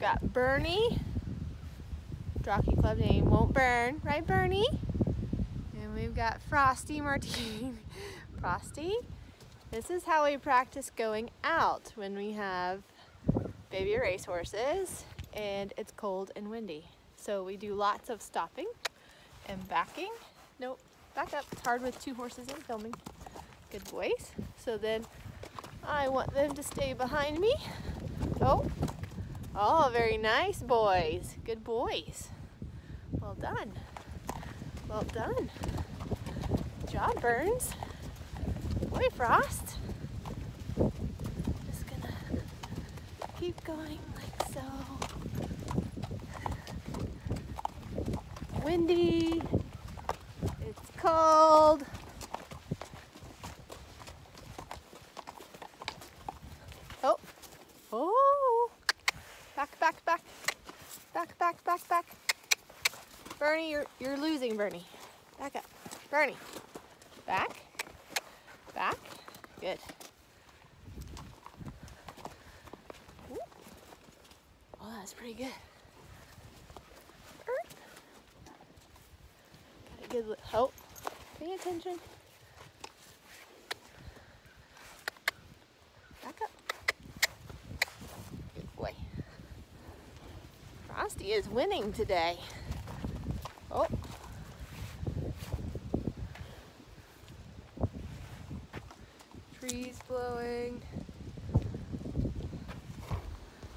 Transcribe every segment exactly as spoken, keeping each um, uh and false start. got Bernie. Jockey Club name won't burn, right, Bernie? And we've got Frosty Martini. Frosty. This is how we practice going out when we have baby racehorses and it's cold and windy. So we do lots of stopping and backing. Nope, back up. It's hard with two horses and filming. Good boys. So then I want them to stay behind me. Oh, oh, very nice boys. Good boys. Well done. Well done. Good job, Burns. Good boy, Frost. Just gonna keep going like so. Windy. It's cold. Oh, oh. Back, back, back. Back, back, back, back. Bernie, you're, you're losing, Bernie. Back up. Bernie. Back. Back. Good. Ooh. Well, that's pretty good. Got a good look. Oh, pay attention. Back up. Good boy. Frosty is winning today. Oh. Trees blowing.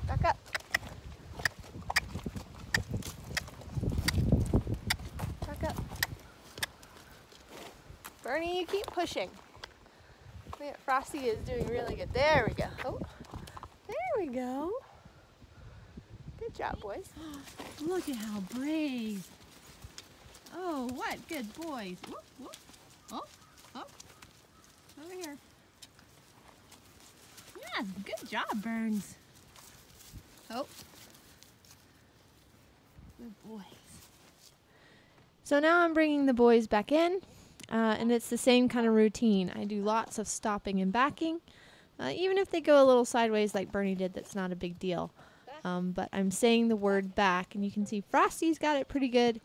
Back up. Back up. Bernie, you keep pushing. Yeah, Frosty is doing really good. There we go. Oh, there we go. Good job, boys. Look at how brave. Oh, what good boys. Whoop, whoop. Oh, oh. Over here. Yeah, good job, Burns. Oh. Good boys. So now I'm bringing the boys back in, uh, and it's the same kind of routine. I do lots of stopping and backing. Uh, even if they go a little sideways like Bernie did, that's not a big deal. Um, but I'm saying the word back, and you can see Frosty's got it pretty good.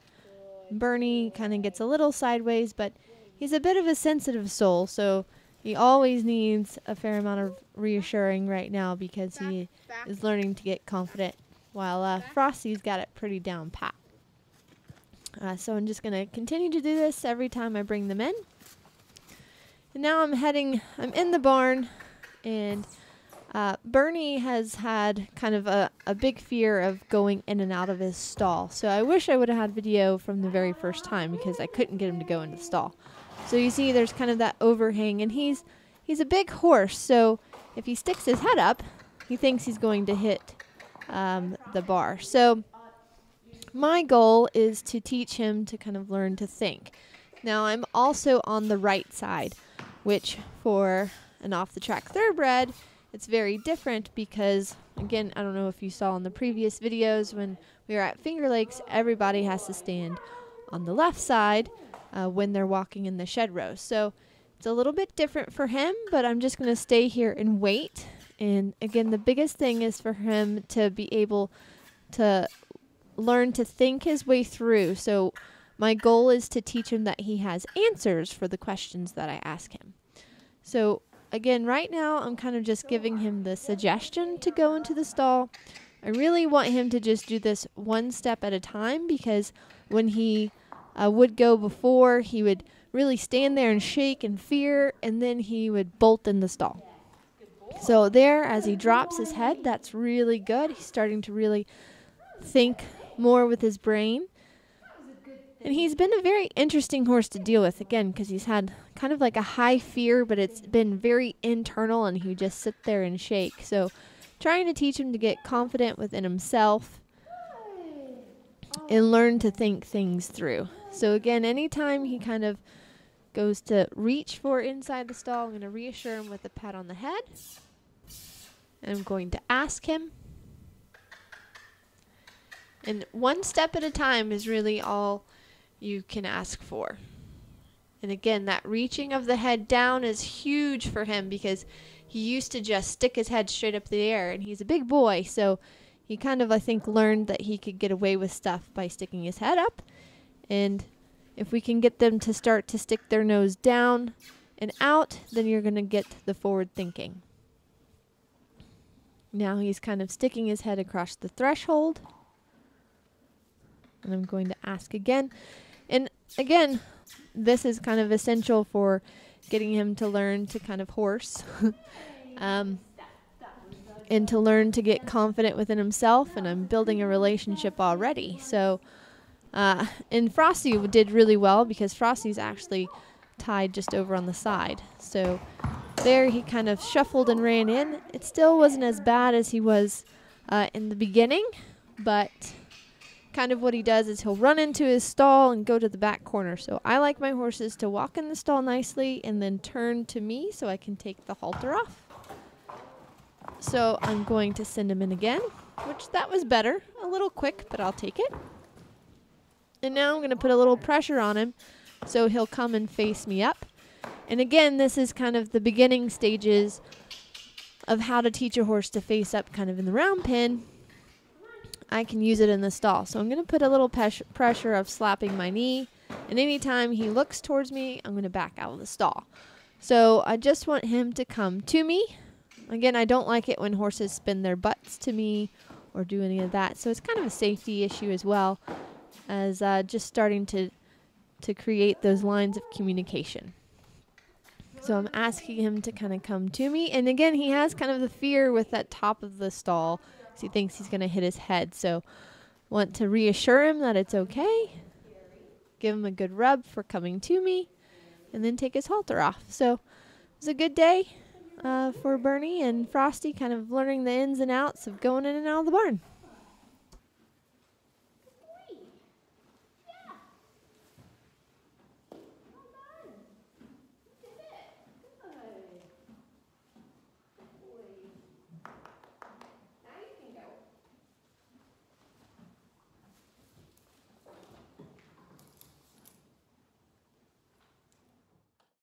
Bernie kind of gets a little sideways, but he's a bit of a sensitive soul, so he always needs a fair amount of reassuring right now because he is learning to get confident, while uh, Frosty's got it pretty down pat. Uh, so I'm just going to continue to do this every time I bring them in. And now I'm heading, I'm in the barn, and uh, Bernie has had kind of a, a big fear of going in and out of his stall. So I wish I would have had video from the very first time because I couldn't get him to go into the stall. So you see there's kind of that overhang, and he's he's a big horse, so if he sticks his head up, he thinks he's going to hit um, the bar. So my goal is to teach him to kind of learn to think. Now I'm also on the right side, which for an off-the-track thoroughbred, it's very different because, again, I don't know if you saw in the previous videos when we were at Finger Lakes, everybody has to stand on the left side uh, when they're walking in the shed row. So it's a little bit different for him, but I'm just going to stay here and wait. And again, the biggest thing is for him to be able to learn to think his way through. So my goal is to teach him that he has answers for the questions that I ask him. So again, right now, I'm kind of just giving him the suggestion to go into the stall. I really want him to just do this one step at a time because when he uh, would go before, he would really stand there and shake in fear, and then he would bolt in the stall. So there, as he drops his head, that's really good. He's starting to really think more with his brain. And he's been a very interesting horse to deal with, again, because he's had kind of like a high fear, but it's been very internal, and he just sit there and shake. So trying to teach him to get confident within himself and learn to think things through. So again, anytime he kind of goes to reach for inside the stall, I'm going to reassure him with a pat on the head. And I'm going to ask him. And one step at a time is really all you can ask for. And again, that reaching of the head down is huge for him because he used to just stick his head straight up in the air, and he's a big boy, so he kind of, I think, learned that he could get away with stuff by sticking his head up. And if we can get them to start to stick their nose down and out, then you're going to get the forward thinking. Now he's kind of sticking his head across the threshold. And I'm going to ask again. And again, this is kind of essential for getting him to learn to kind of horse. um, and to learn to get confident within himself. And I'm building a relationship already. So, uh, and Frosty did really well because Frosty's actually tied just over on the side. So there he kind of shuffled and ran in. It still wasn't as bad as he was uh, in the beginning, but kind of what he does is he'll run into his stall and go to the back corner. So I like my horses to walk in the stall nicely and then turn to me so I can take the halter off. So I'm going to send him in again, which that was better. A little quick, but I'll take it. And now I'm going to put a little pressure on him so he'll come and face me up. And again, this is kind of the beginning stages of how to teach a horse to face up kind of in the round pen. I can use it in the stall. So I'm going to put a little pressure of slapping my knee. And anytime he looks towards me, I'm going to back out of the stall. So I just want him to come to me. Again, I don't like it when horses spin their butts to me or do any of that. So it's kind of a safety issue as well as uh, just starting to, to create those lines of communication. So I'm asking him to kind of come to me. And again, he has kind of the fear with that top of the stall. So he thinks he's going to hit his head. So want to reassure him that it's okay. Give him a good rub for coming to me. And then take his halter off. So it was a good day uh, for Bernie and Frosty, kind of learning the ins and outs of going in and out of the barn.